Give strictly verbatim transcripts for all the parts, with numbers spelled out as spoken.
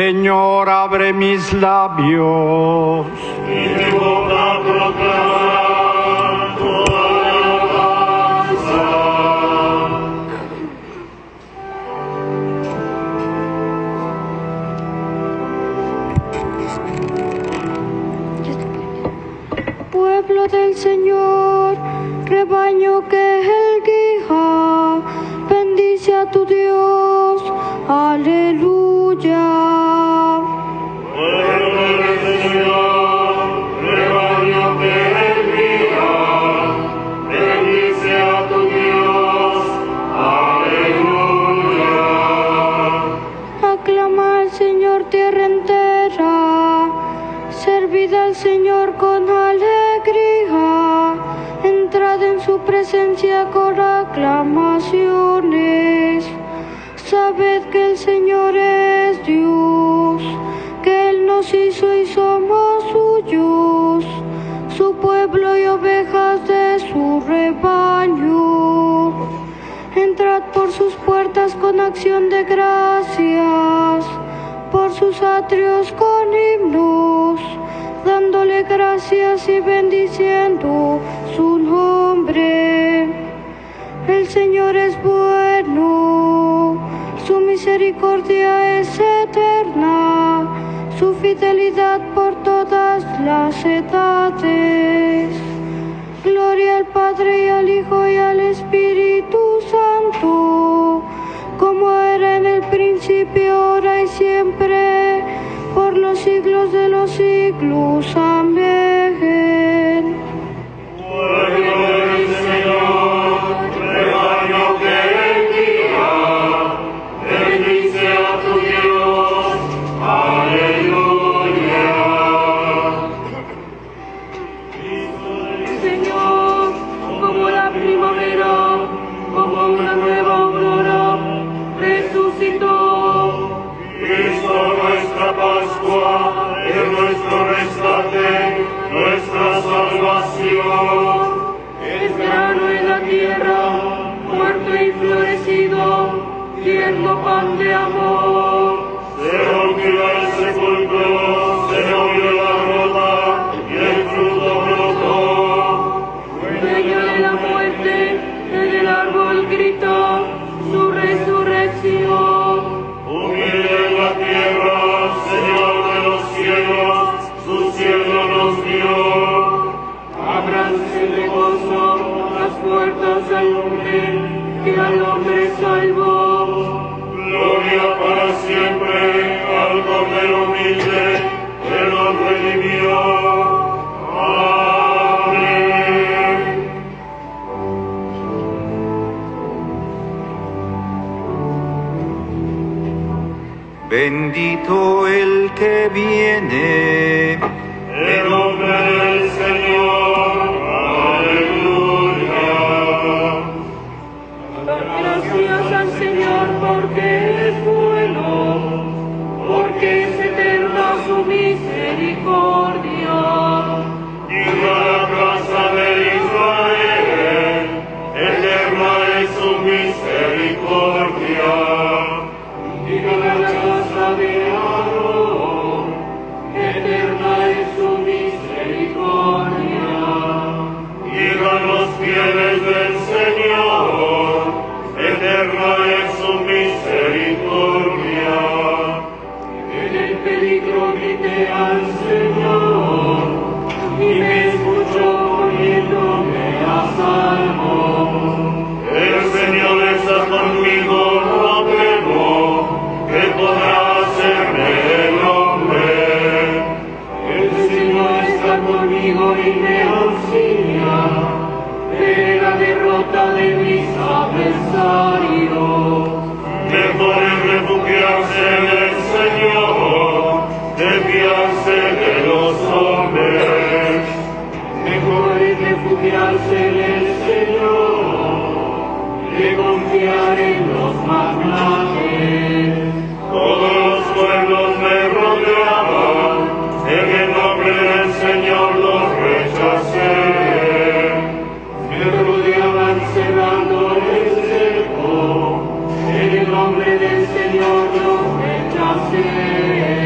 Señor, abre mis labios, y mi boca proclamará tu alabanza. Pueblo del Señor, rebaño que Él guía, bendice a tu Dios, aleluya. Con aclamaciones, sabed que el Señor es Dios, que Él nos hizo y somos suyos, su pueblo y ovejas de su rebaño. Entrad por sus puertas con acción de gracias, por sus atrios con himnos, dándole gracias y bendiciendo su nombre. El Señor es bueno, su misericordia es eterna, su fidelidad por todas las edades. Gloria al Padre y al Hijo y al Espíritu Santo, como era en el principio, ahora y siempre, por los siglos de los siglos. Amén. Bendito el que viene en nombre del Señor, aleluya. Gracias al Señor porque es bueno, porque es eterna su misericordia. Viva la casa de Israel, eterna es su misericordia. Viva la de Aarón, eterna es su misericordia. Y a los fieles del Señor, eterna es su misericordia. En el peligro grité al Señor, y me escuchó poniéndome a salvo. El Señor está conmigo, no temo, que podrá conmigo y me auxilia de la derrota de mis adversarios. Mejor es refugiarse en el Señor, desviarse de los hombres. Mejor es refugiarse en el Señor, de confiar en los magnates. Todos los pueblos me rodeaban, en el nombre del Señor los rechacé. Me rodeaban cerrando el cerco, en el nombre del Señor los rechacé.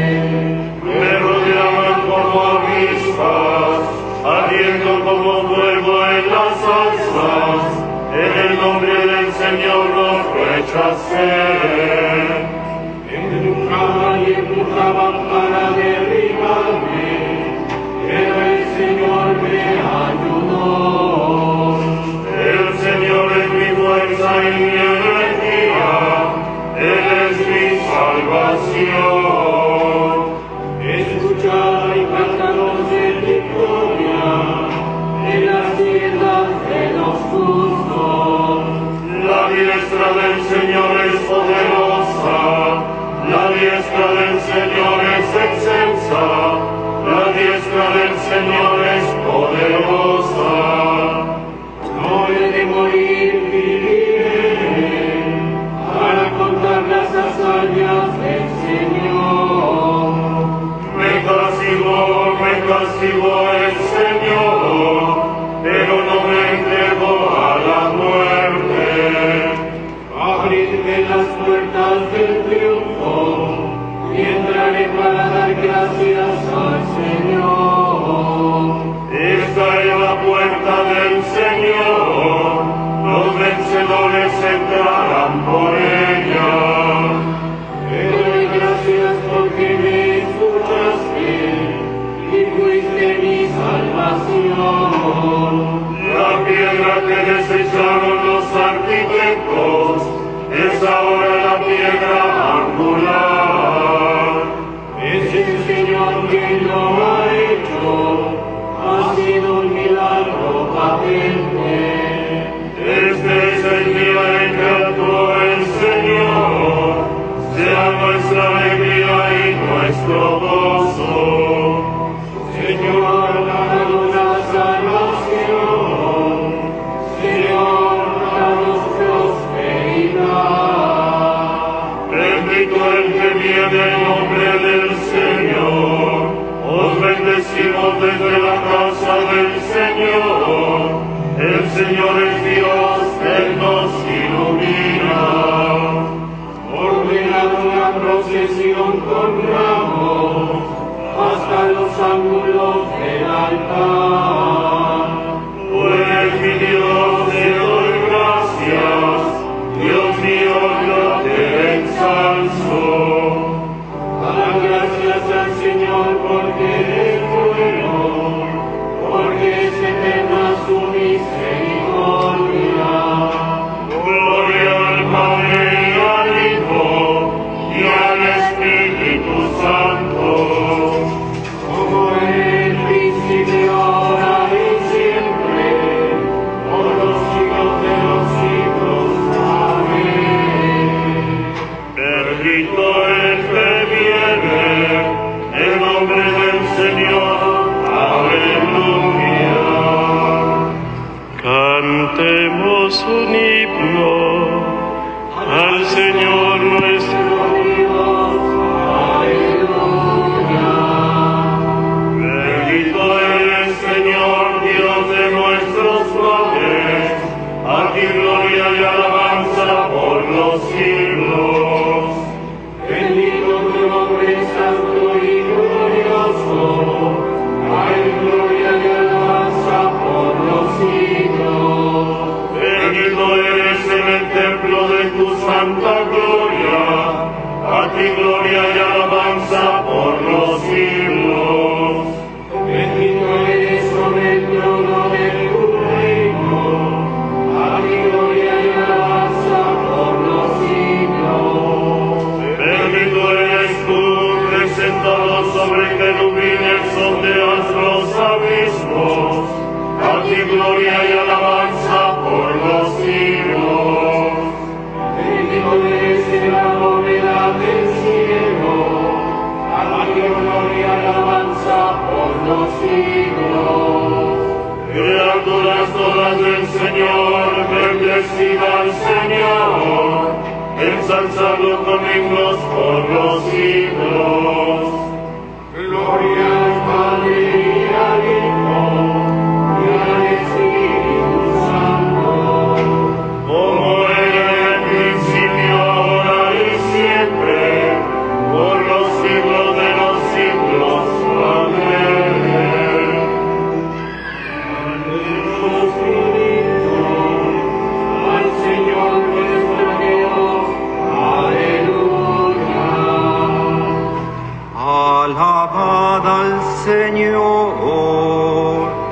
Alabad al Señor.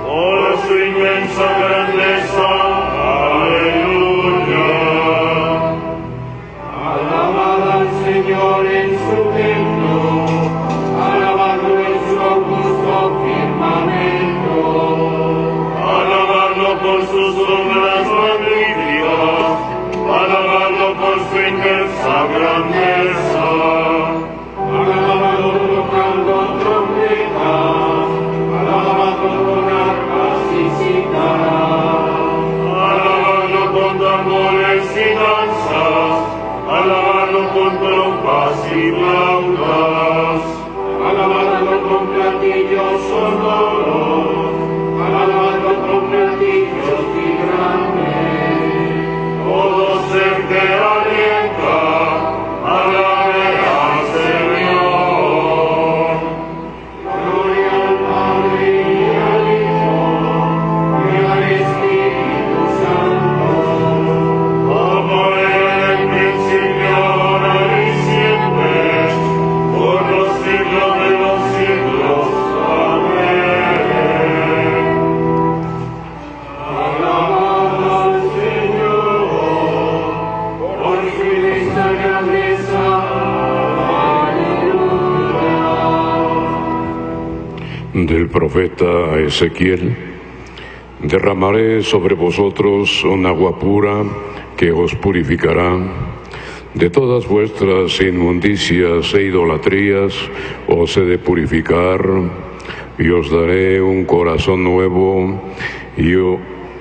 Por su inmensa grandeza, aleluya. Alabad al Señor en su templo, alabadlo en su augusto firmamento. Alabadlo por sus obras magníficas, alabadlo por su inmensa grandeza. Con trompas y flautas, alabadlo con platillos sonoros, alabadlo con platillos vibrantes. Todo ser que alienta, alabe al Señor. Gloria al Padre y al Hijo y al Espíritu Santo, como era en el principio. Del profeta Ezequiel: derramaré sobre vosotros un agua pura que os purificará de todas vuestras inmundicias e idolatrías, os he de purificar, y os daré un corazón nuevo, y,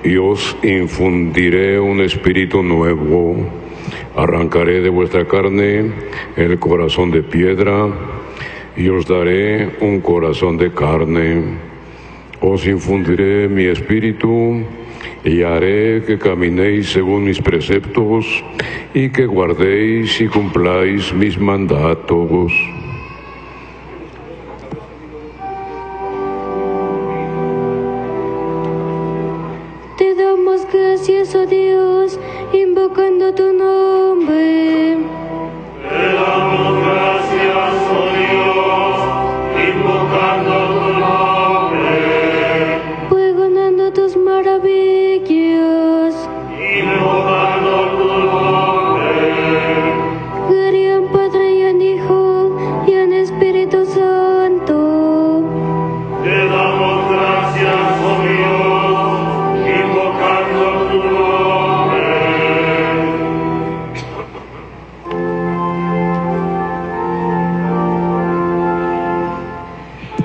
y os infundiré un espíritu nuevo. Arrancaré de vuestra carne el corazón de piedra, y os daré un corazón de carne. Os infundiré mi espíritu, y haré que caminéis según mis preceptos, y que guardéis y cumpláis mis mandatos. Te damos gracias, oh Dios, invocando tu nombre. Te damos gracias, oh Dios, invocando tu nombre. Pregonando tus maravillas, invocando tu nombre. Gloria al Padre y al Hijo y al Espíritu Santo. Te damos gracias, oh Dios, invocando tu nombre.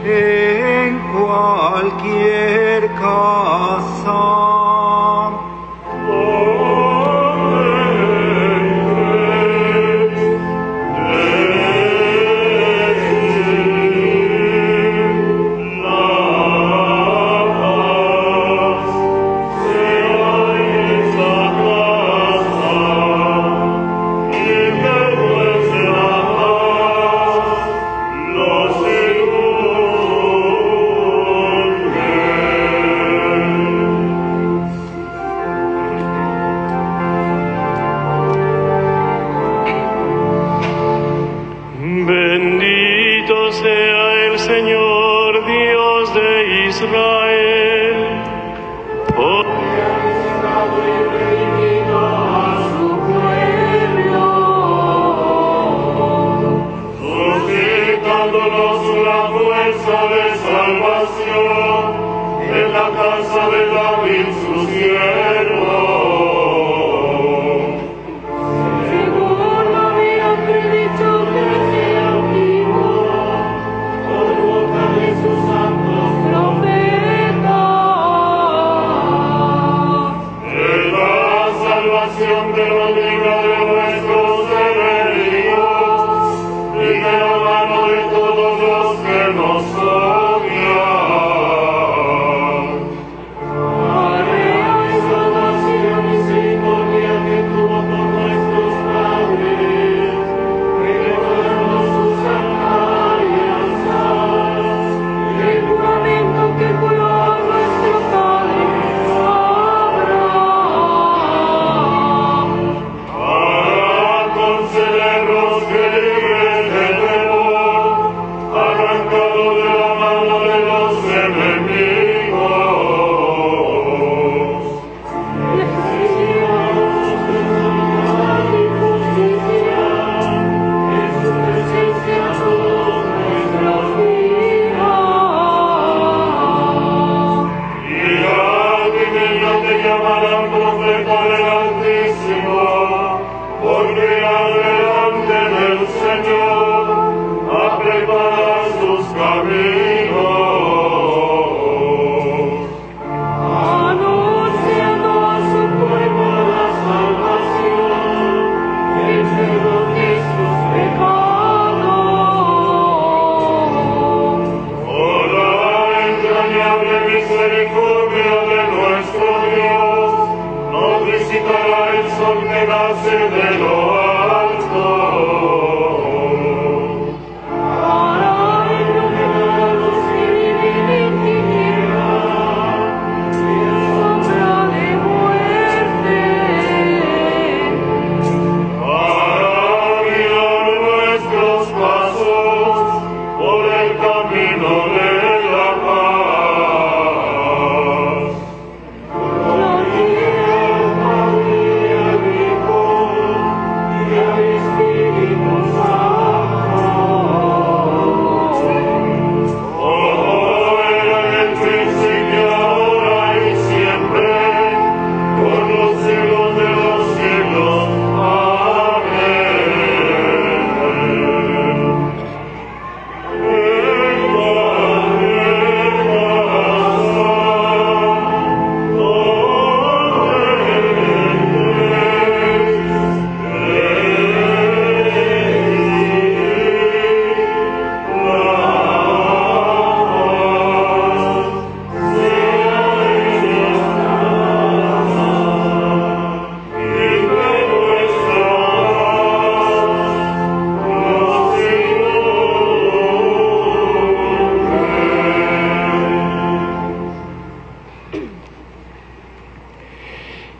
En cualquier casa.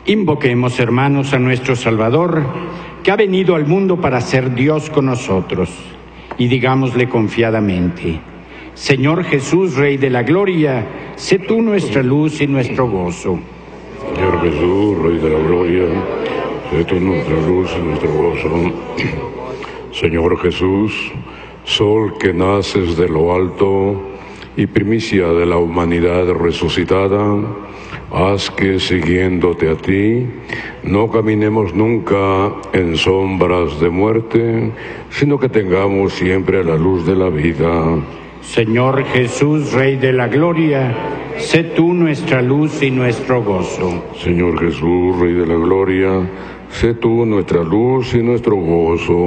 Invoquemos, hermanos, a nuestro Salvador, que ha venido al mundo para ser Dios con nosotros, y digámosle confiadamente: Señor Jesús, Rey de la Gloria, sé tú nuestra luz y nuestro gozo. Señor Jesús, Rey de la Gloria, sé tú nuestra luz y nuestro gozo. Señor Jesús, Sol que naces de lo alto y primicia de la humanidad resucitada, haz que, siguiéndote a ti, no caminemos nunca en sombras de muerte, sino que tengamos siempre a la luz de la vida. Señor Jesús, Rey de la Gloria, sé tú nuestra luz y nuestro gozo. Señor Jesús, Rey de la Gloria, sé tú nuestra luz y nuestro gozo.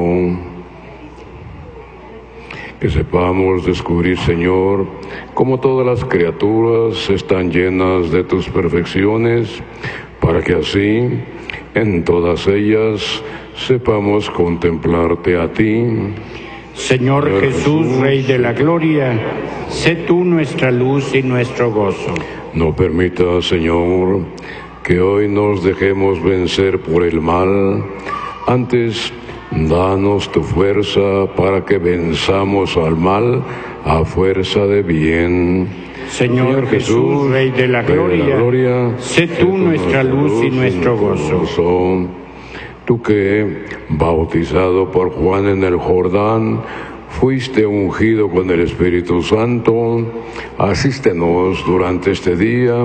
Que sepamos descubrir, Señor, cómo todas las criaturas están llenas de tus perfecciones, para que así, en todas ellas, sepamos contemplarte a ti. Señor, Señor Jesús, Jesús, Rey de la Gloria, sé tú nuestra luz y nuestro gozo. No permitas, Señor, que hoy nos dejemos vencer por el mal, antes danos tu fuerza para que venzamos al mal a fuerza de bien. Señor, Señor Jesús, Jesús, Rey de la Gloria, de la gloria sé tú, tú nuestra luz, luz y nuestro gozo. gozo. Tú que, bautizado por Juan en el Jordán, fuiste ungido con el Espíritu Santo, asístenos durante este día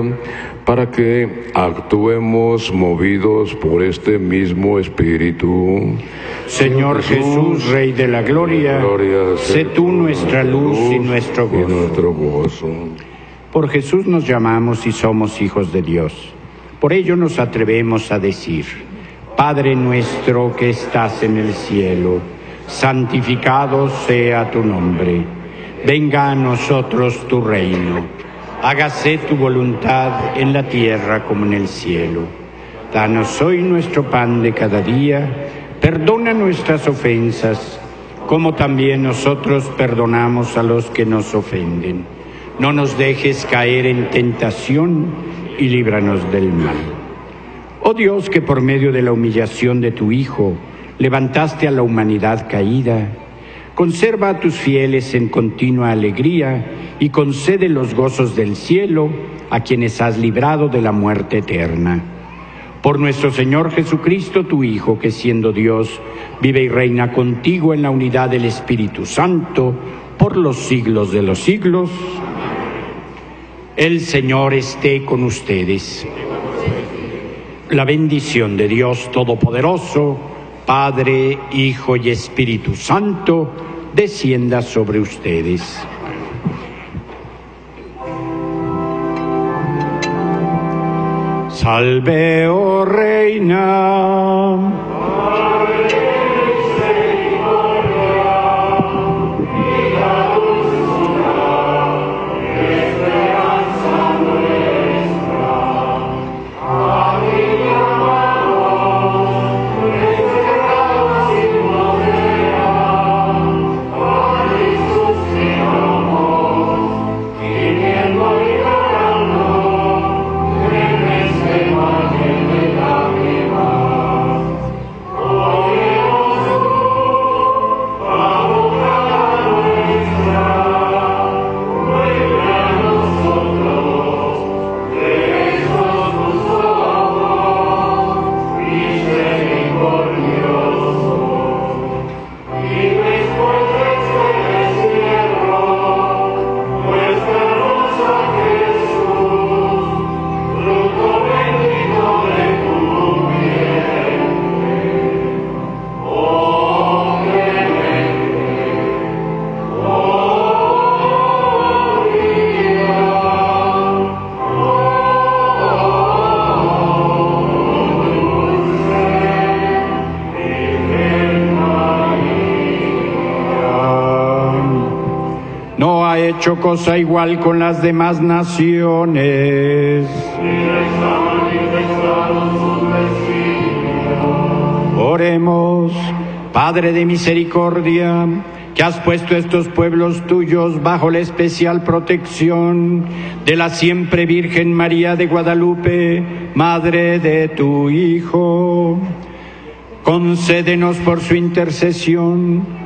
para que actuemos movidos por este mismo Espíritu. Señor Jesús, Rey de la Gloria, sé tú nuestra luz y nuestro gozo. Por Jesús nos llamamos y somos hijos de Dios. Por ello nos atrevemos a decir: Padre nuestro que estás en el cielo, santificado sea tu nombre. Venga a nosotros tu reino. Hágase tu voluntad en la tierra como en el cielo. Danos hoy nuestro pan de cada día. Perdona nuestras ofensas, como también nosotros perdonamos a los que nos ofenden. No nos dejes caer en tentación y líbranos del mal. Oh Dios, que por medio de la humillación de tu Hijo levantaste a la humanidad caída, conserva a tus fieles en continua alegría y concede los gozos del cielo a quienes has librado de la muerte eterna. Por nuestro Señor Jesucristo, tu Hijo, que siendo Dios, vive y reina contigo en la unidad del Espíritu Santo, por los siglos de los siglos. El Señor esté con ustedes. La bendición de Dios Todopoderoso, Padre, Hijo y Espíritu Santo, descienda sobre ustedes. Salve, oh Reina, cosa igual con las demás naciones. Oremos. Padre de misericordia, que has puesto estos pueblos tuyos bajo la especial protección de la siempre Virgen María de Guadalupe, Madre de tu Hijo. Concédenos por su intercesión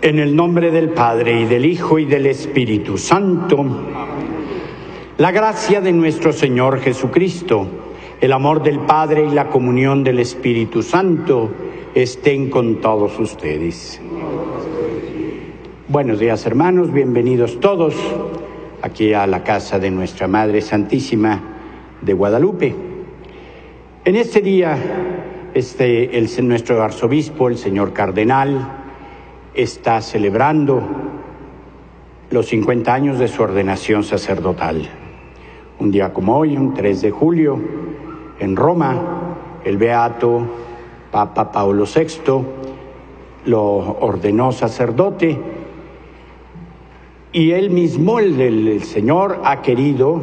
En el nombre del Padre, y del Hijo, y del Espíritu Santo. La gracia de nuestro Señor Jesucristo, el amor del Padre y la comunión del Espíritu Santo estén con todos ustedes. Buenos días, hermanos, bienvenidos todos aquí a la casa de nuestra Madre Santísima de Guadalupe. En este día, este, el, nuestro arzobispo, el señor cardenal, está celebrando los cincuenta años de su ordenación sacerdotal. Un día como hoy, un tres de julio, en Roma, el beato Papa Pablo sexto lo ordenó sacerdote, y él mismo, el, el, el Señor, ha querido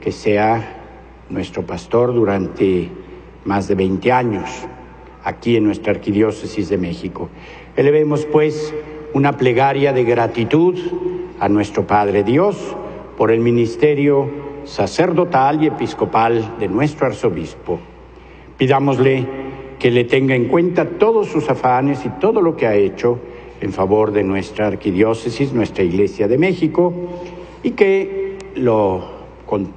que sea nuestro pastor durante más de veinte años aquí en nuestra arquidiócesis de México. Elevemos, pues, una plegaria de gratitud a nuestro Padre Dios por el ministerio sacerdotal y episcopal de nuestro arzobispo. Pidámosle que le tenga en cuenta todos sus afanes y todo lo que ha hecho en favor de nuestra arquidiócesis, nuestra Iglesia de México, y que lo,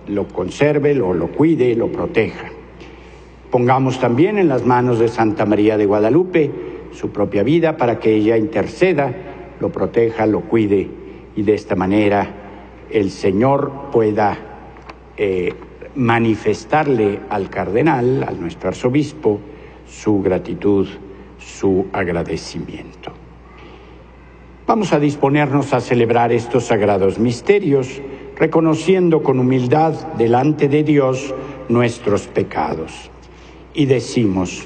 lo conserve, lo, lo cuide, lo proteja. Pongamos también en las manos de Santa María de Guadalupe su propia vida, para que ella interceda, lo proteja, lo cuide, y de esta manera el Señor pueda eh, manifestarle al cardenal, a nuestro arzobispo, su gratitud, su agradecimiento. Vamos a disponernos a celebrar estos sagrados misterios, reconociendo con humildad delante de Dios nuestros pecados. Y decimos: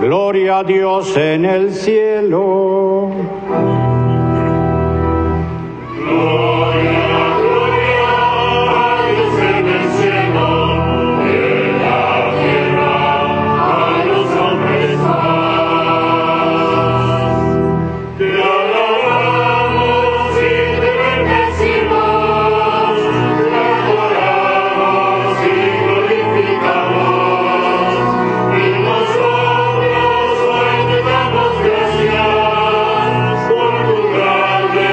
Gloria a Dios en el cielo. Gloria, gloria a Dios en el cielo, en la tierra a los hombres paz. Te alabamos y te bendecimos, te adoramos y glorificamos, y nos gracias por tu grande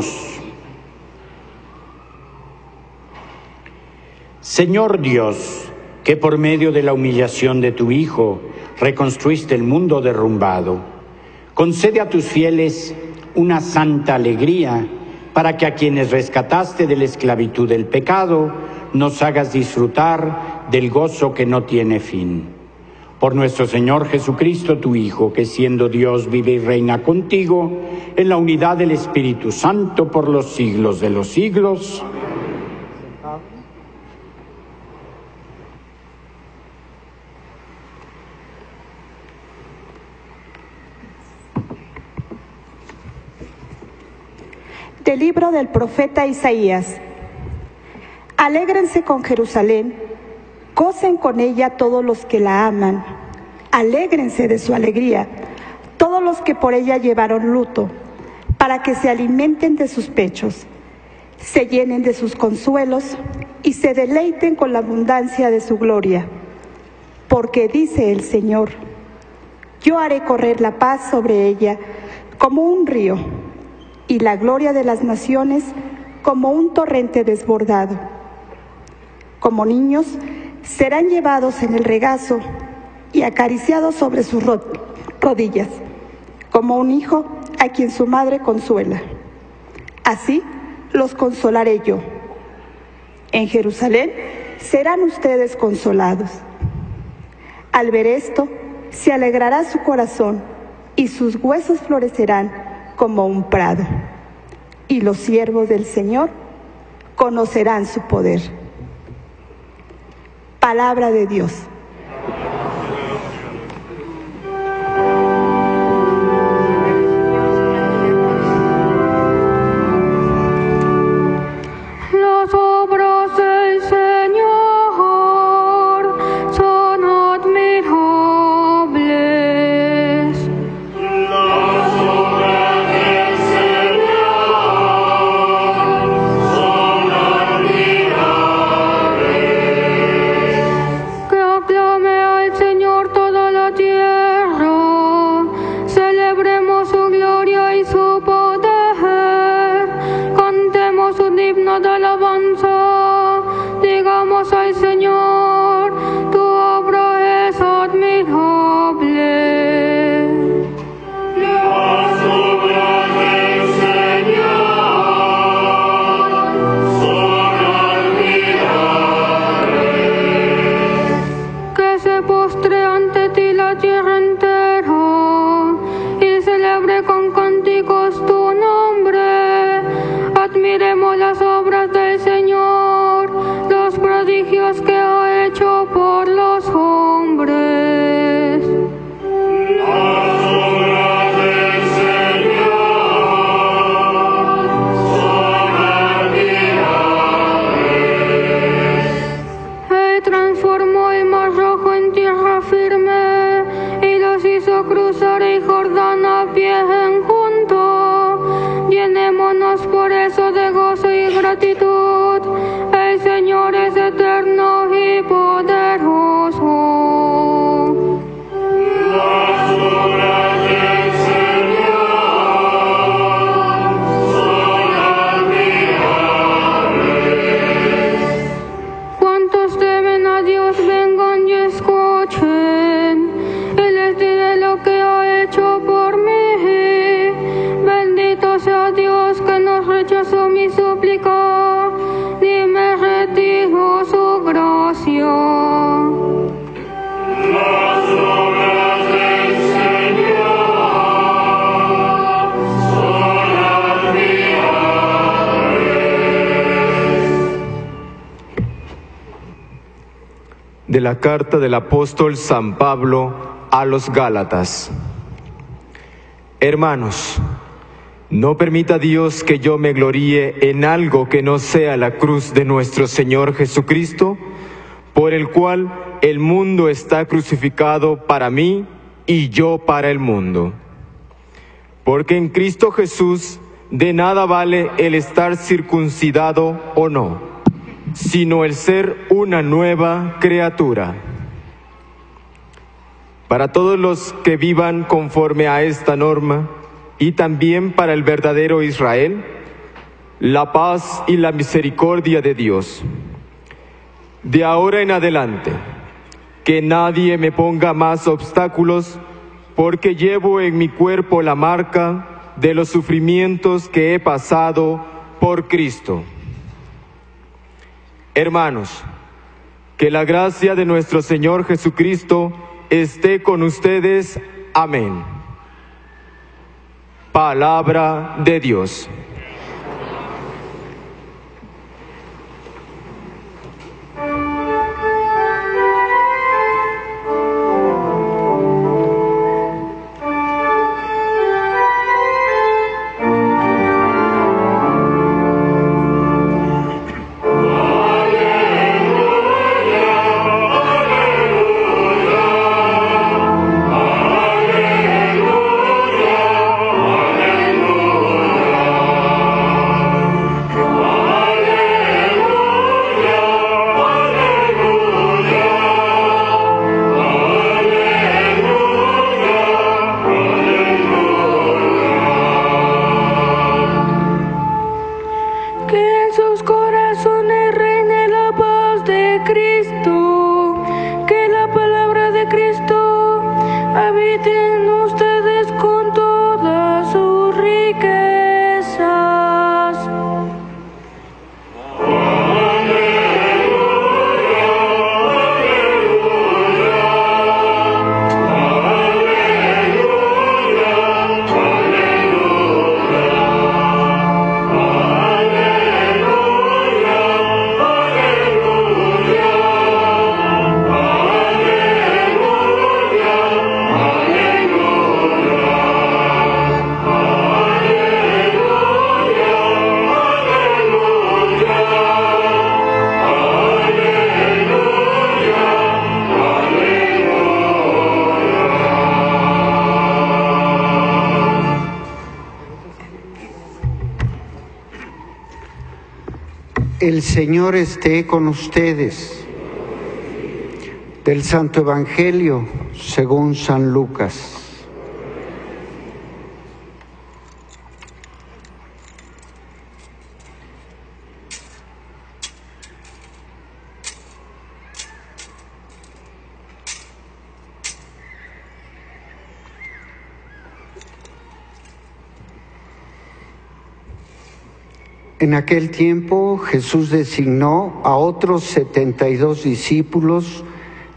Oremos. Señor Dios, que por medio de la humillación de tu Hijo reconstruiste el mundo derrumbado, concede a tus fieles una santa alegría para que a quienes rescataste de la esclavitud del pecado nos hagas disfrutar del gozo que no tiene fin. Por nuestro Señor Jesucristo, tu Hijo, que siendo Dios vive y reina contigo en la unidad del Espíritu Santo por los siglos de los siglos. Del libro del profeta Isaías. Alégrense con Jerusalén, gocen con ella todos los que la aman, alégrense de su alegría, todos los que por ella llevaron luto, para que se alimenten de sus pechos, se llenen de sus consuelos y se deleiten con la abundancia de su gloria. Porque dice el Señor: yo haré correr la paz sobre ella como un río, y la gloria de las naciones como un torrente desbordado. Como niños serán llevados en el regazo y acariciados sobre sus rodillas, como un hijo a quien su madre consuela. Así los consolaré yo. En Jerusalén serán ustedes consolados. Al ver esto, se alegrará su corazón y sus huesos florecerán como un prado, y los siervos del Señor conocerán su poder. Palabra de Dios. De la carta del apóstol San Pablo a los Gálatas. Hermanos, no permita Dios que yo me gloríe en algo que no sea la cruz de nuestro Señor Jesucristo, por el cual el mundo está crucificado para mí y yo para el mundo. Porque en Cristo Jesús de nada vale el estar circuncidado o no, sino el ser una nueva criatura. Para todos los que vivan conforme a esta norma, y también para el verdadero Israel, la paz y la misericordia de Dios. De ahora en adelante, que nadie me ponga más obstáculos, porque llevo en mi cuerpo la marca de los sufrimientos que he pasado por Cristo. Hermanos, que la gracia de nuestro Señor Jesucristo esté con ustedes. Amén. Palabra de Dios. El Señor esté con ustedes. Del Santo Evangelio según San Lucas. En aquel tiempo Jesús designó a otros setenta y dos discípulos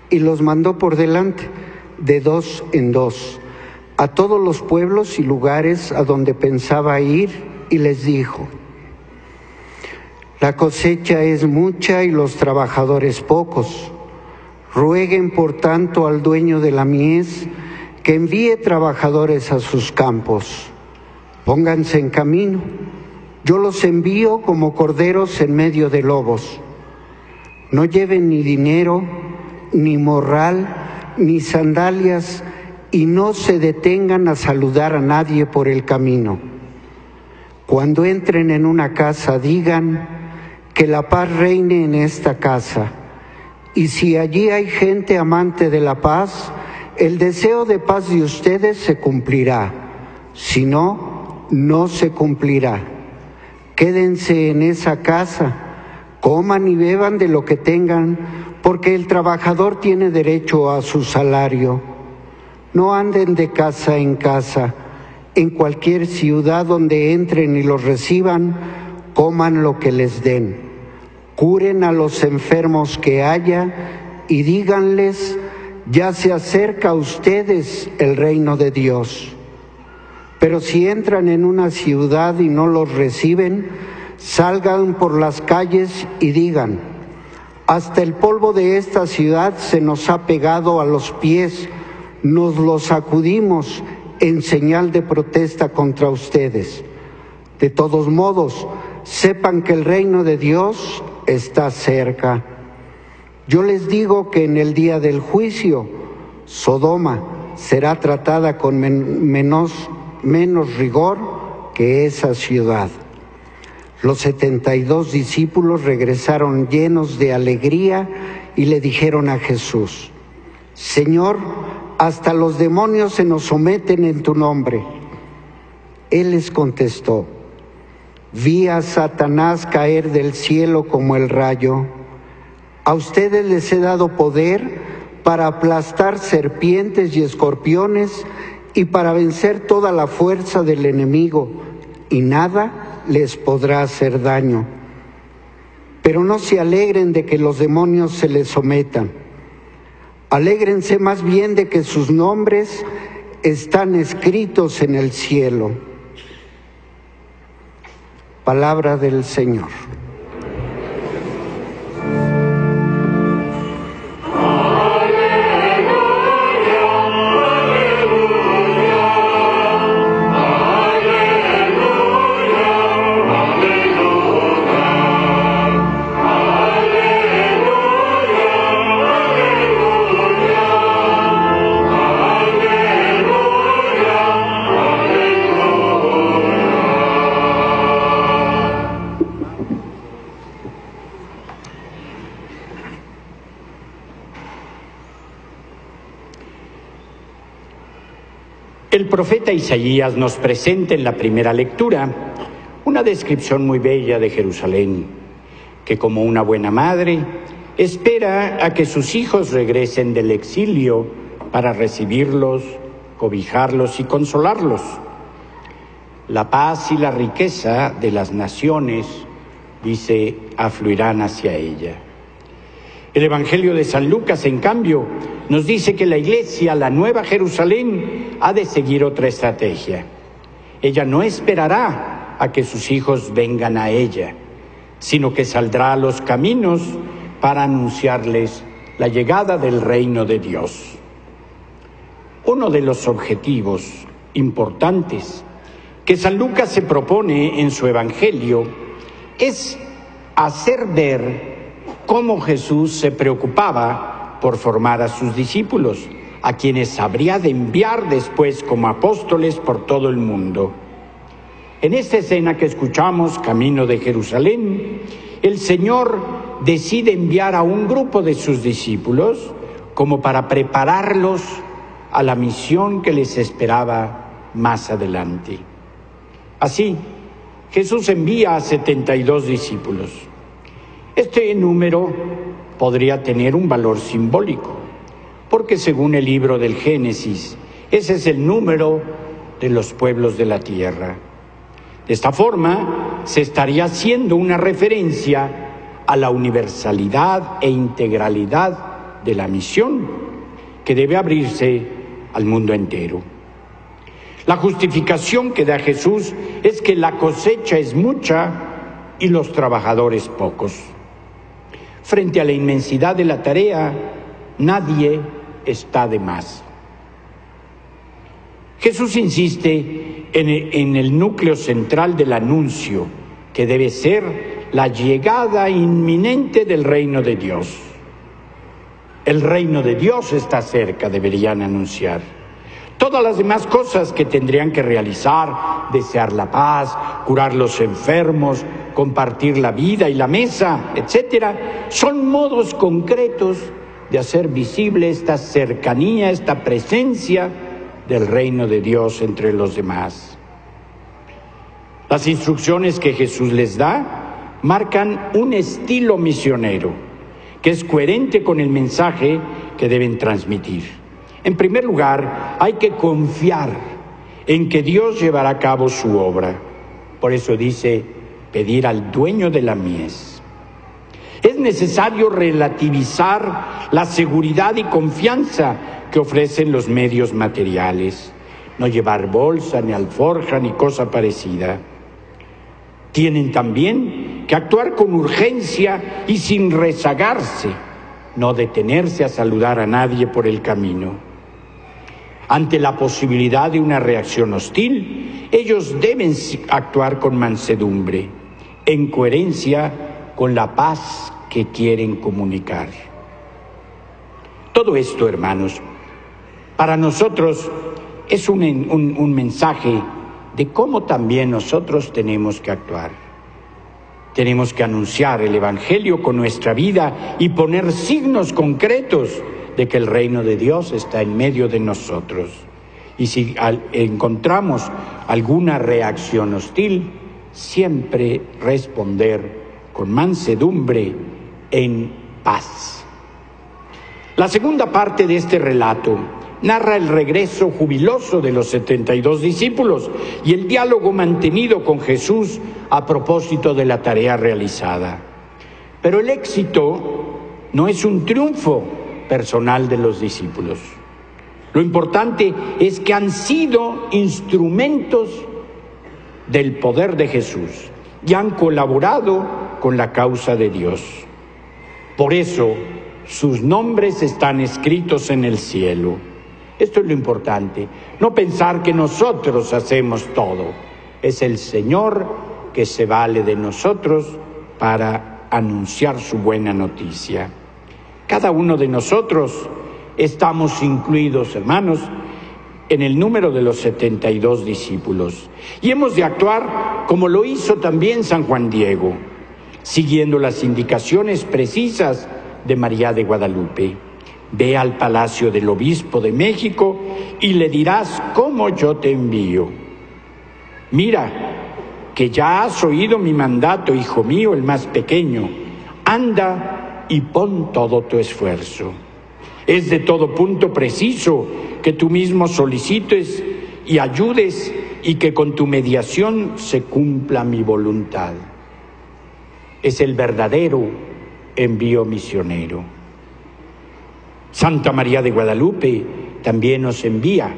y los mandó por delante, de dos en dos, a todos los pueblos y lugares a donde pensaba ir, y les dijo: La cosecha es mucha y los trabajadores pocos. Rueguen por tanto al dueño de la mies que envíe trabajadores a sus campos. Pónganse en camino. Yo los envío como corderos en medio de lobos. No lleven ni dinero, ni morral, ni sandalias, y no se detengan a saludar a nadie por el camino. Cuando entren en una casa, digan: que la paz reine en esta casa. Y si allí hay gente amante de la paz, el deseo de paz de ustedes se cumplirá. Si no, no se cumplirá. Quédense en esa casa, coman y beban de lo que tengan, porque el trabajador tiene derecho a su salario. No anden de casa en casa. En cualquier ciudad donde entren y los reciban, coman lo que les den. Curen a los enfermos que haya y díganles: ya se acerca a ustedes el reino de Dios. Pero si entran en una ciudad y no los reciben, salgan por las calles y digan: hasta el polvo de esta ciudad se nos ha pegado a los pies, nos los sacudimos en señal de protesta contra ustedes. De todos modos, sepan que el reino de Dios está cerca. Yo les digo que en el día del juicio, Sodoma será tratada con men- menos menos rigor que esa ciudad. Los setenta y dos discípulos regresaron llenos de alegría y le dijeron a Jesús: Señor, hasta los demonios se nos someten en tu nombre. Él les contestó: Vi a Satanás caer del cielo como el rayo. A ustedes les he dado poder para aplastar serpientes y escorpiones y para vencer toda la fuerza del enemigo, y nada les podrá hacer daño. Pero no se alegren de que los demonios se les sometan. Alégrense más bien de que sus nombres están escritos en el cielo. Palabra del Señor. El profeta Isaías nos presenta en la primera lectura una descripción muy bella de Jerusalén, que como una buena madre espera a que sus hijos regresen del exilio para recibirlos, cobijarlos y consolarlos. La paz y la riqueza de las naciones, dice, afluirán hacia ella. El Evangelio de San Lucas, en cambio, nos dice que la Iglesia, la Nueva Jerusalén, ha de seguir otra estrategia. Ella no esperará a que sus hijos vengan a ella, sino que saldrá a los caminos para anunciarles la llegada del reino de Dios. Uno de los objetivos importantes que San Lucas se propone en su Evangelio es hacer ver cómo Jesús se preocupaba por formar a sus discípulos, a quienes habría de enviar después como apóstoles por todo el mundo. En esta escena que escuchamos, camino de Jerusalén, el Señor decide enviar a un grupo de sus discípulos como para prepararlos a la misión que les esperaba más adelante. Así, Jesús envía a setenta y dos discípulos. Este número podría tener un valor simbólico, porque según el libro del Génesis, ese es el número de los pueblos de la tierra. De esta forma, se estaría haciendo una referencia a la universalidad e integralidad de la misión, que debe abrirse al mundo entero. La justificación que da Jesús es que la cosecha es mucha y los trabajadores pocos. Frente a la inmensidad de la tarea, nadie está de más. Jesús insiste en el núcleo central del anuncio, que debe ser la llegada inminente del reino de Dios. El reino de Dios está cerca, deberían anunciar. Todas las demás cosas que tendrían que realizar, desear la paz, curar los enfermos, compartir la vida y la mesa, etcétera, son modos concretos de hacer visible esta cercanía, esta presencia del reino de Dios entre los demás. Las instrucciones que Jesús les da marcan un estilo misionero que es coherente con el mensaje que deben transmitir. En primer lugar, hay que confiar en que Dios llevará a cabo su obra. Por eso dice: pedir al dueño de la mies. Es necesario relativizar la seguridad y confianza que ofrecen los medios materiales. No llevar bolsa, ni alforja, ni cosa parecida. Tienen también que actuar con urgencia y sin rezagarse, no detenerse a saludar a nadie por el camino. Ante la posibilidad de una reacción hostil, ellos deben actuar con mansedumbre, en coherencia con la paz que quieren comunicar. Todo esto, hermanos, para nosotros es un, un, un mensaje de cómo también nosotros tenemos que actuar. Tenemos que anunciar el Evangelio con nuestra vida y poner signos concretos de que el reino de Dios está en medio de nosotros. Y si al, encontramos alguna reacción hostil, siempre responder con mansedumbre en paz. La segunda parte de este relato narra el regreso jubiloso de los setenta y dos discípulos y el diálogo mantenido con Jesús a propósito de la tarea realizada. Pero el éxito no es un triunfo personal de los discípulos. Lo importante es que han sido instrumentos del poder de Jesús y han colaborado con la causa de Dios. Por eso, sus nombres están escritos en el cielo. Esto es lo importante, no pensar que nosotros hacemos todo. Es el Señor que se vale de nosotros para anunciar su buena noticia. Cada uno de nosotros estamos incluidos, hermanos, en el número de los setenta y dos discípulos. Y hemos de actuar como lo hizo también San Juan Diego, siguiendo las indicaciones precisas de María de Guadalupe. Ve al palacio del obispo de México y le dirás cómo yo te envío. Mira, que ya has oído mi mandato, hijo mío, el más pequeño. Anda y pon todo tu esfuerzo. Es de todo punto preciso que tú mismo solicites y ayudes y que con tu mediación se cumpla mi voluntad. Es el verdadero envío misionero. Santa María de Guadalupe también nos envía,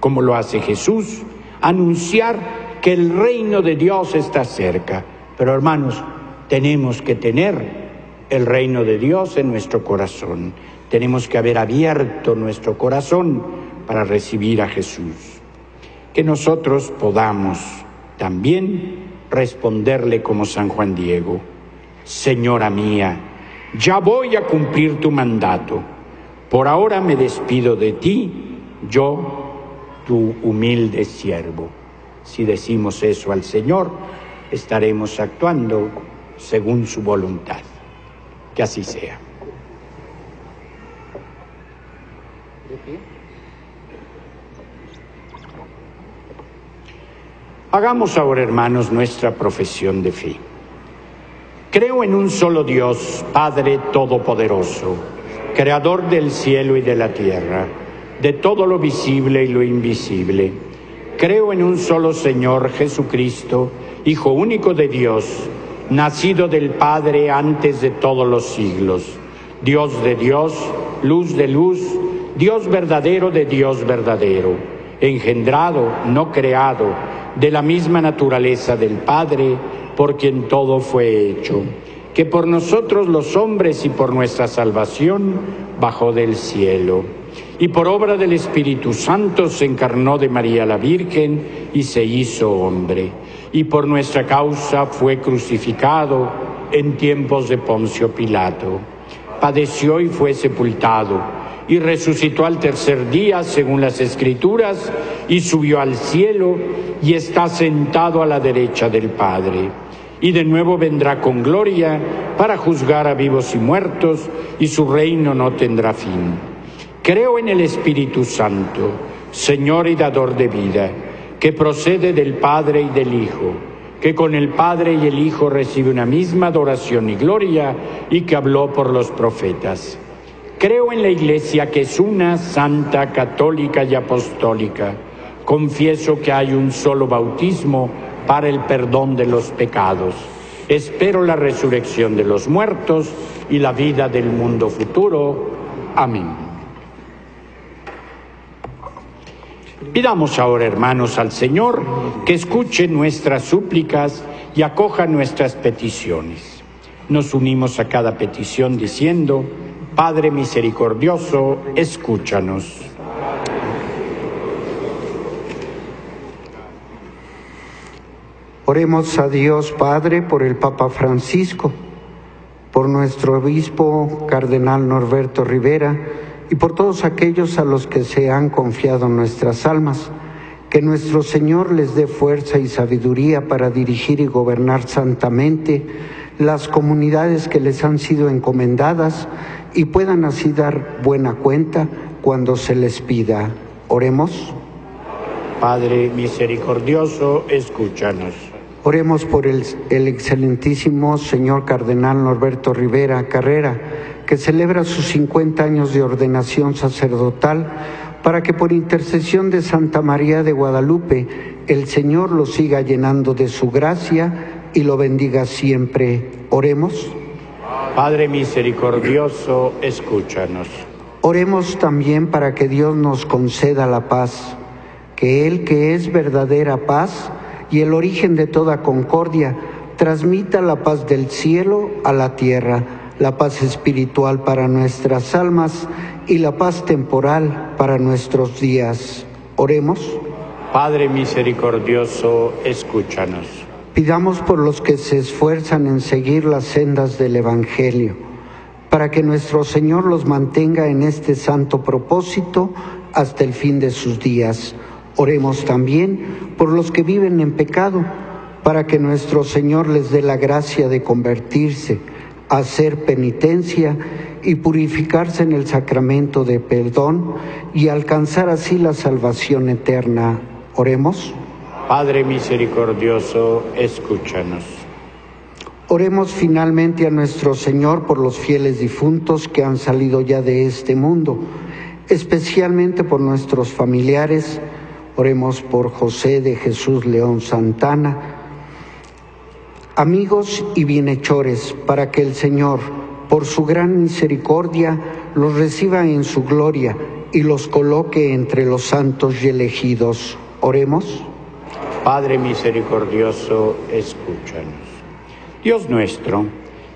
como lo hace Jesús, a anunciar que el reino de Dios está cerca. Pero hermanos, tenemos que tener el reino de Dios en nuestro corazón. Tenemos que haber abierto nuestro corazón para recibir a Jesús. Que nosotros podamos también responderle como San Juan Diego: Señora mía, ya voy a cumplir tu mandato. Por ahora me despido de ti, yo, tu humilde siervo. Si decimos eso al Señor, estaremos actuando según su voluntad. Que así sea. Hagamos ahora, hermanos, nuestra profesión de fe. Creo en un solo Dios, Padre Todopoderoso, Creador del cielo y de la tierra, de todo lo visible y lo invisible. Creo en un solo Señor Jesucristo, Hijo único de Dios, nacido del Padre antes de todos los siglos, Dios de Dios, luz de luz, Dios verdadero de Dios verdadero, engendrado, no creado, de la misma naturaleza del Padre, por quien todo fue hecho, que por nosotros los hombres y por nuestra salvación bajó del cielo, y por obra del Espíritu Santo se encarnó de María la Virgen y se hizo hombre, y por nuestra causa fue crucificado en tiempos de Poncio Pilato. Padeció y fue sepultado, y resucitó al tercer día, según las Escrituras, y subió al cielo, y está sentado a la derecha del Padre. Y de nuevo vendrá con gloria para juzgar a vivos y muertos, y su reino no tendrá fin. Creo en el Espíritu Santo, Señor y dador de vida, que procede del Padre y del Hijo, que con el Padre y el Hijo recibe una misma adoración y gloria, y que habló por los profetas. Creo en la Iglesia, que es una, santa, católica y apostólica. Confieso que hay un solo bautismo para el perdón de los pecados. Espero la resurrección de los muertos y la vida del mundo futuro. Amén. Pidamos ahora, hermanos, al Señor que escuche nuestras súplicas y acoja nuestras peticiones. Nos unimos a cada petición diciendo: Padre misericordioso, escúchanos. Oremos a Dios Padre por el Papa Francisco, por nuestro obispo Cardenal Norberto Rivera y por todos aquellos a los que se han confiado nuestras almas. Que nuestro Señor les dé fuerza y sabiduría para dirigir y gobernar santamente las comunidades que les han sido encomendadas y puedan así dar buena cuenta cuando se les pida. Oremos. Padre misericordioso, escúchanos. Oremos por el, el excelentísimo señor cardenal Norberto Rivera Carrera, que celebra sus cincuenta años de ordenación sacerdotal, para que por intercesión de Santa María de Guadalupe, el Señor lo siga llenando de su gracia y lo bendiga siempre. Oremos. Padre misericordioso, escúchanos. Oremos también para que Dios nos conceda la paz, que Él, que es verdadera paz y el origen de toda concordia, transmita la paz del cielo a la tierra, la paz espiritual para nuestras almas y la paz temporal para nuestros días. Oremos. Padre misericordioso, escúchanos. Pidamos por los que se esfuerzan en seguir las sendas del Evangelio, para que nuestro Señor los mantenga en este santo propósito hasta el fin de sus días. Oremos también por los que viven en pecado, para que nuestro Señor les dé la gracia de convertirse, hacer penitencia y purificarse en el sacramento de perdón y alcanzar así la salvación eterna. Oremos. Padre misericordioso, escúchanos. Oremos finalmente a nuestro Señor por los fieles difuntos que han salido ya de este mundo, especialmente por nuestros familiares. Oremos por José de Jesús León Santana, amigos y bienhechores, para que el Señor, por su gran misericordia, los reciba en su gloria y los coloque entre los santos y elegidos. Oremos. Padre misericordioso, escúchanos. Dios nuestro,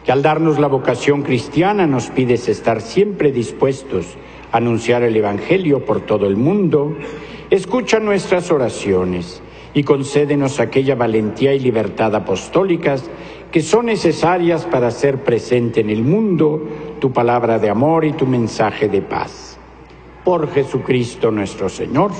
que al darnos la vocación cristiana nos pides estar siempre dispuestos a anunciar el Evangelio por todo el mundo, escucha nuestras oraciones y concédenos aquella valentía y libertad apostólicas que son necesarias para hacer presente en el mundo tu palabra de amor y tu mensaje de paz. Por Jesucristo nuestro Señor.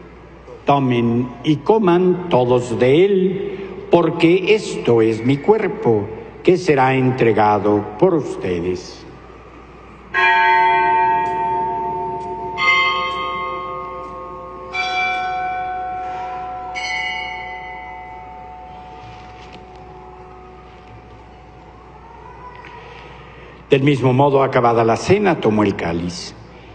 tomen y coman todos de él, porque esto es mi cuerpo, que será entregado por ustedes. Del mismo modo, acabada la cena, tomó el cáliz.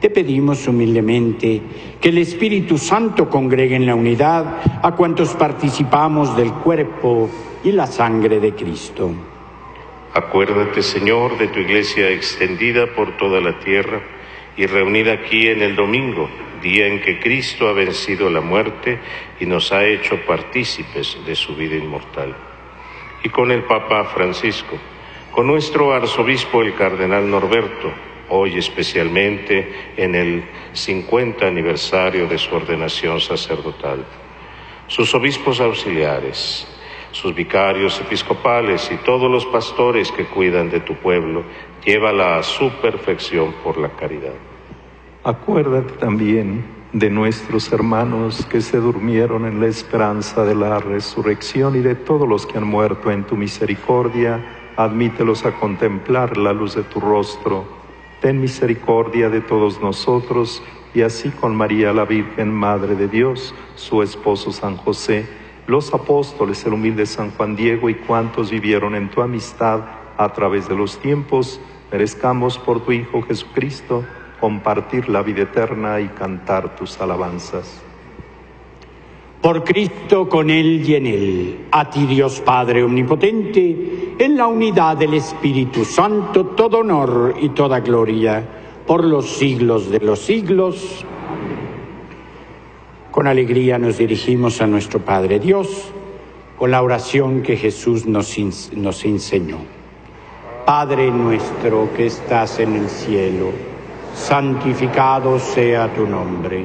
Te pedimos humildemente que el Espíritu Santo congregue en la unidad a cuantos participamos del cuerpo y la sangre de Cristo. Acuérdate, Señor, de tu iglesia extendida por toda la tierra y reunida aquí en el domingo, día en que Cristo ha vencido la muerte y nos ha hecho partícipes de su vida inmortal. Y con el Papa Francisco, con nuestro arzobispo el cardenal Norberto, hoy especialmente en el cincuenta aniversario de su ordenación sacerdotal, sus obispos auxiliares, sus vicarios episcopales y todos los pastores que cuidan de tu pueblo, llévala a su perfección por la caridad. Acuérdate también de nuestros hermanos que se durmieron en la esperanza de la resurrección y de todos los que han muerto en tu misericordia, admítelos a contemplar la luz de tu rostro. Ten misericordia de todos nosotros y así con María la Virgen, Madre de Dios, su esposo San José, los apóstoles, el humilde San Juan Diego y cuantos vivieron en tu amistad a través de los tiempos, merezcamos por tu Hijo Jesucristo compartir la vida eterna y cantar tus alabanzas. Por Cristo, con Él y en Él, a ti Dios Padre Omnipotente, en la unidad del Espíritu Santo, todo honor y toda gloria, por los siglos de los siglos. Con alegría nos dirigimos a nuestro Padre Dios con la oración que Jesús nos, nos enseñó. Padre nuestro que estás en el cielo, santificado sea tu nombre.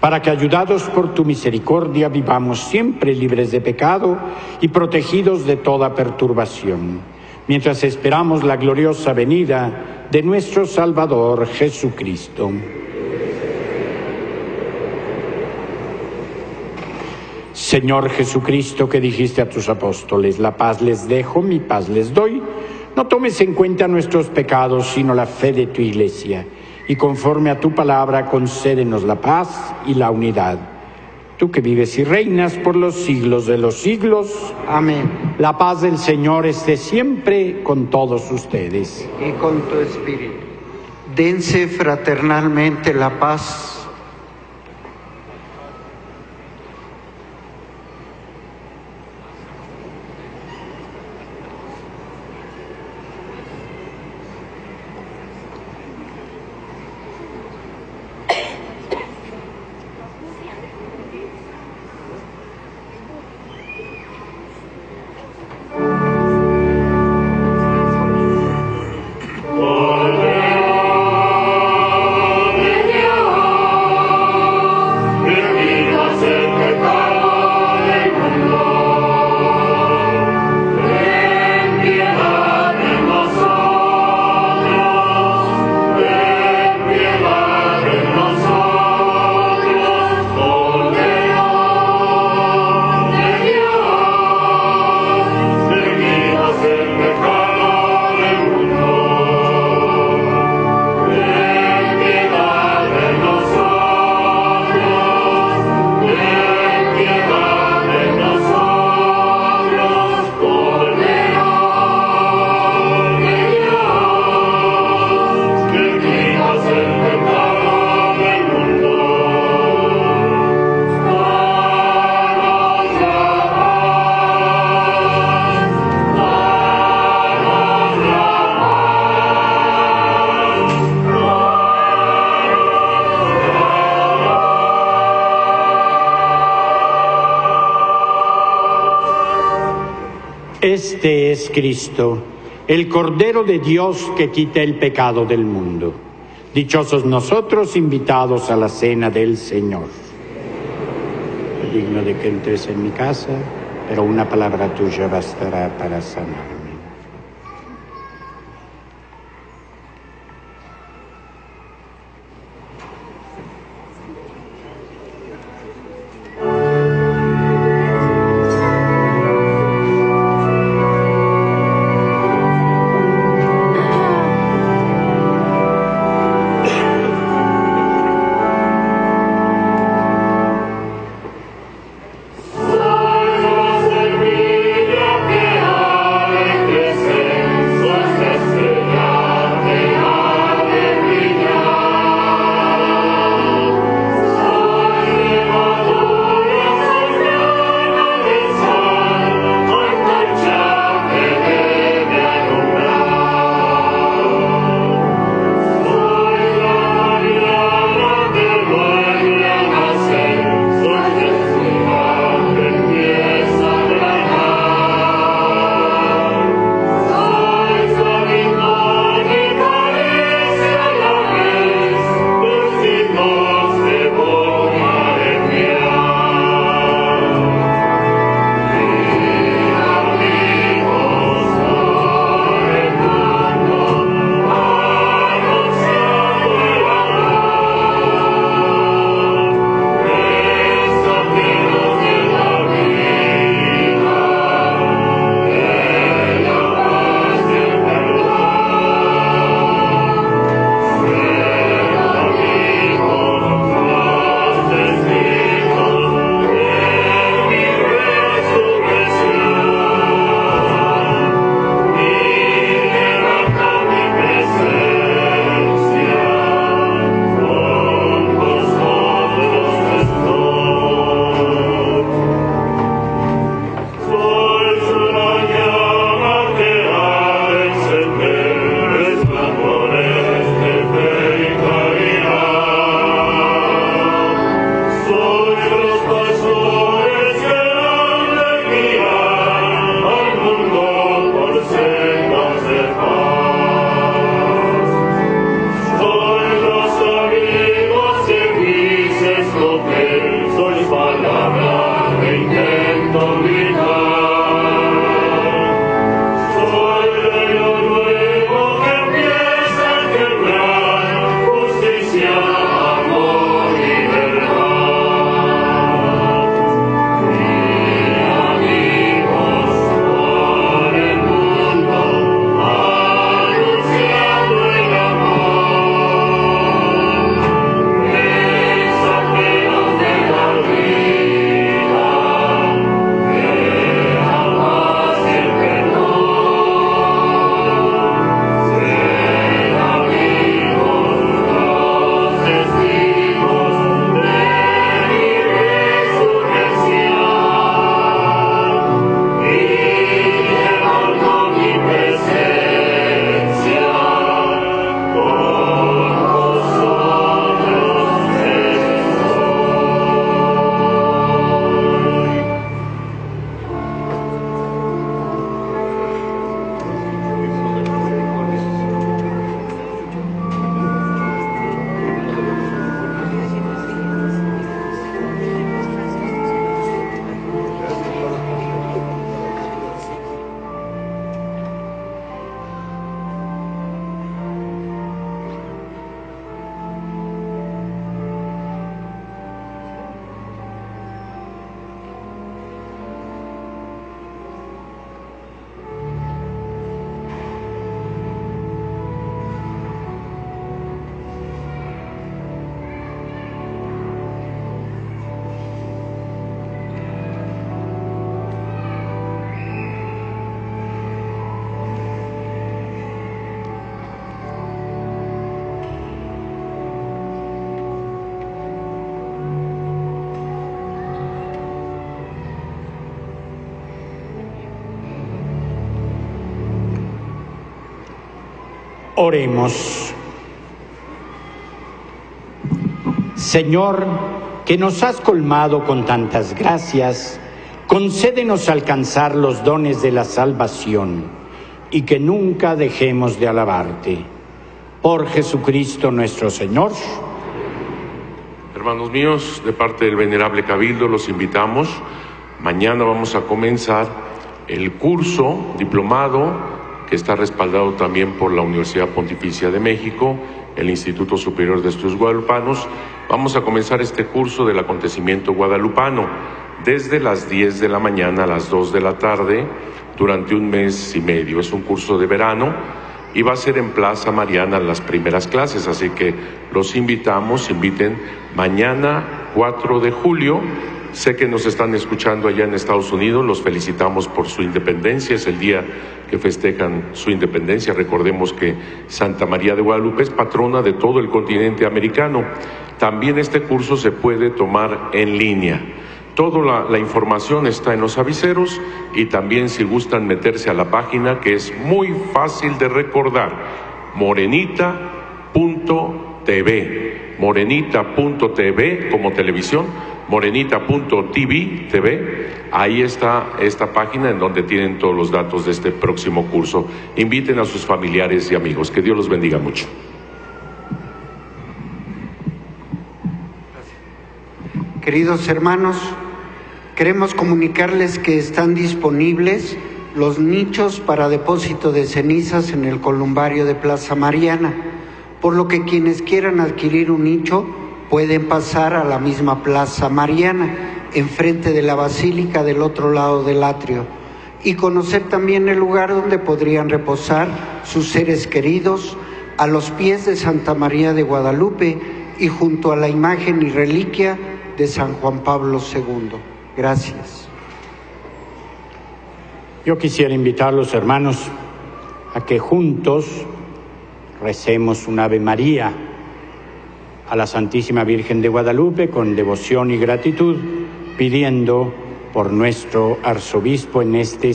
para que, ayudados por tu misericordia, vivamos siempre libres de pecado y protegidos de toda perturbación, mientras esperamos la gloriosa venida de nuestro Salvador Jesucristo. Señor Jesucristo, que dijiste a tus apóstoles, la paz les dejo, mi paz les doy, no tomes en cuenta nuestros pecados, sino la fe de tu Iglesia, y conforme a tu palabra concédenos la paz y la unidad. Tú que vives y reinas por los siglos de los siglos. Amén. La paz del Señor esté siempre con todos ustedes. Y con tu espíritu. Dense fraternalmente la paz. Este es Cristo, el Cordero de Dios que quita el pecado del mundo. Dichosos nosotros invitados a la cena del Señor. Digno de que entres en mi casa, pero una palabra tuya bastará para sanarme. Oremos. Señor, que nos has colmado con tantas gracias, concédenos alcanzar los dones de la salvación y que nunca dejemos de alabarte. Por Jesucristo nuestro Señor. Hermanos míos, de parte del Venerable Cabildo los invitamos. Mañana vamos a comenzar el curso diplomado que está respaldado también por la Universidad Pontificia de México, el Instituto Superior de Estudios Guadalupanos. Vamos a comenzar este curso del acontecimiento guadalupano desde las diez de la mañana a las dos de la tarde durante un mes y medio. Es un curso de verano y va a ser en Plaza Mariana las primeras clases, así que los invitamos, inviten mañana cuatro de julio. Sé que nos están escuchando allá en Estados Unidos, los felicitamos por su independencia, es el día que festejan su independencia. Recordemos que Santa María de Guadalupe es patrona de todo el continente americano. También este curso se puede tomar en línea. Toda la, la información está en los aviseros y también si gustan meterse a la página que es muy fácil de recordar, morenita punto t v, morenita punto t v como televisión, morenita punto t v, ahí está esta página en donde tienen todos los datos de este próximo curso. Inviten a sus familiares y amigos. Que Dios los bendiga mucho. Queridos hermanos, queremos comunicarles que están disponibles los nichos para depósito de cenizas en el columbario de Plaza Mariana, por lo que quienes quieran adquirir un nicho pueden pasar a la misma Plaza Mariana, enfrente de la Basílica del otro lado del atrio, y conocer también el lugar donde podrían reposar sus seres queridos a los pies de Santa María de Guadalupe y junto a la imagen y reliquia de San Juan Pablo segundo. Gracias. Yo quisiera invitar a los hermanos a que juntos recemos un Ave María a la Santísima Virgen de Guadalupe con devoción y gratitud, pidiendo por nuestro arzobispo en este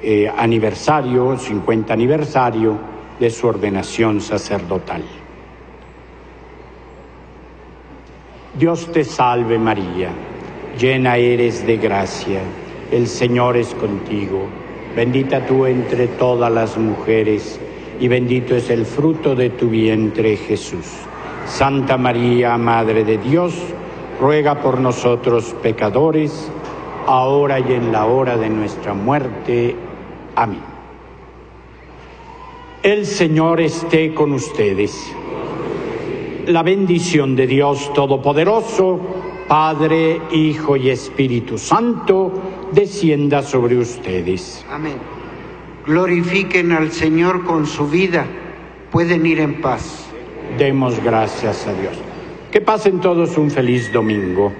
eh, aniversario, cincuenta aniversario de su ordenación sacerdotal. Dios te salve María, llena eres de gracia, el Señor es contigo, bendita tú entre todas las mujeres y bendito es el fruto de tu vientre Jesús. Santa María, Madre de Dios, ruega por nosotros pecadores, ahora y en la hora de nuestra muerte. Amén. El Señor esté con ustedes. La bendición de Dios Todopoderoso, Padre, Hijo y Espíritu Santo, descienda sobre ustedes. Amén. Glorifiquen al Señor con su vida. Pueden ir en paz. Demos gracias a Dios. Que pasen todos un feliz domingo.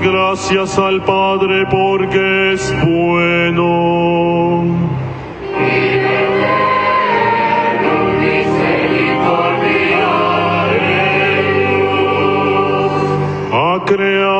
Gracias al Padre porque es bueno. Ha creado